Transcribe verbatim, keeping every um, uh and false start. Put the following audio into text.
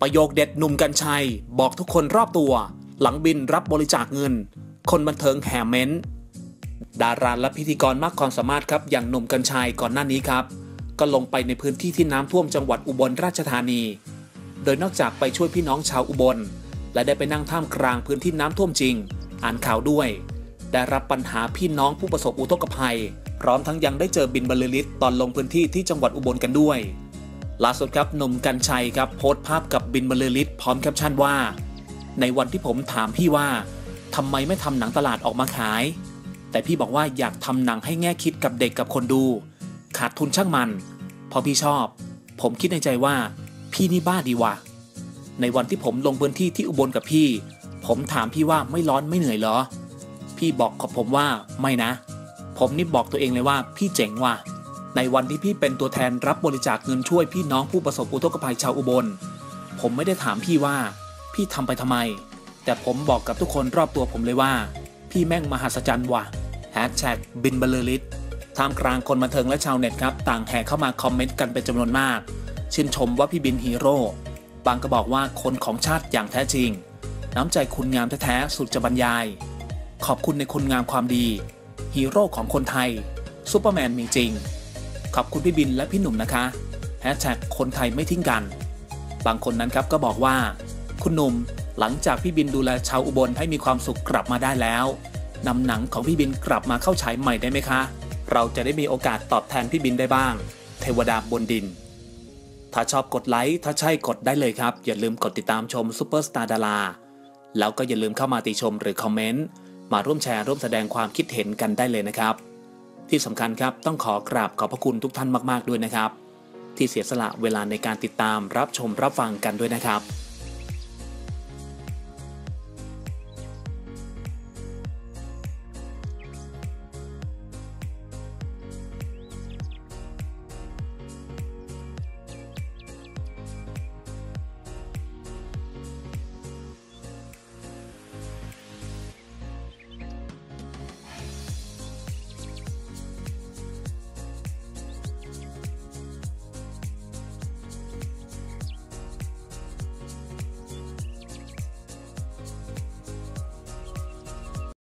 ประโยคเด็ดหนุ่มกัญชัยบอกทุกคนรอบตัวหลังบินรับบริจาคเงินคนบันเทิงแห่เม้นดาราและพิธีกรมากความสามารถครับอย่างหนุ่มกัญชัยก่อนหน้านี้ครับก็ลงไปในพื้นที่ที่น้ำท่วมจังหวัดอุบลราชธานีโดยนอกจากไปช่วยพี่น้องชาวอุบลและได้ไปนั่งท่ามกลางพื้นที่น้ำท่วมจริงอ่านข่าวด้วยได้รับปัญหาพี่น้องผู้ประสบอุทกภัยพร้อมทั้งยังได้เจอบินบรรลือฤทธิ์ตอนลงพื้นที่ที่จังหวัดอุบลกันด้วยล่าสุดครับหนุ่มกัญชัยครับโพสต์ภาพกับบินบรรลือฤทธิ์พร้อมแคปชั่นว่าในวันที่ผมถามพี่ว่าทำไมไม่ทำหนังตลาดออกมาขายแต่พี่บอกว่าอยากทำหนังให้แง่คิดกับเด็กกับคนดูขาดทุนช่างมันพอพี่ชอบผมคิดในใจว่าพี่นี่บ้าดีวะในวันที่ผมลงพื้นที่ที่อุบลกับพี่ผมถามพี่ว่าไม่ร้อนไม่เหนื่อยเหรอพี่บอกกับผมว่าไม่นะผมนี่บอกตัวเองเลยว่าพี่เจ๋งว่ะในวันที่พี่เป็นตัวแทนรับบริจาคเงินช่วยพี่น้องผู้ประสบอุทกภัยชาวอุบลผมไม่ได้ถามพี่ว่าพี่ทำไปทำไมแต่ผมบอกกับทุกคนรอบตัวผมเลยว่าพี่แม่งมหัศจรรย์ว่ะแฮชแท็กบินบรรลือฤทธิ์ท่ามกลางคนบันเทิงและชาวเน็ตครับต่างแห่เข้ามาคอมเมนต์กันเป็นจำนวนมากชื่นชมว่าพี่บินฮีโร่บางก็บอกว่าคนของชาติอย่างแท้จริงน้ำใจคุณงามแท้ๆสุดจะบรรยายขอบคุณในคุณงามความดีฮีโร่ของคนไทยซูเปอร์แมนมีจริงขอบคุณพี่บินและพี่หนุ่มนะคะแฮชแท็กคนไทยไม่ทิ้งกันบางคนนั้นครับก็บอกว่าคุณหนุ่มหลังจากพี่บินดูแลชาวอุบลให้มีความสุขกลับมาได้แล้วนำหนังของพี่บินกลับมาเข้าฉายใหม่ได้ไหมคะเราจะได้มีโอกาสตอบแทนพี่บินได้บ้างเทวดาบนดินถ้าชอบกดไลค์ถ้าใช่กดได้เลยครับอย่าลืมกดติดตามชมซุปเปอร์สตาร์ดาราแล้วก็อย่าลืมเข้ามาติชมหรือคอมเมนต์มาร่วมแชร์ร่วมแสดงความคิดเห็นกันได้เลยนะครับที่สำคัญครับต้องขอกราบขอบพระคุณทุกท่านมากๆด้วยนะครับที่เสียสละเวลาในการติดตามรับชมรับฟังกันด้วยนะครับ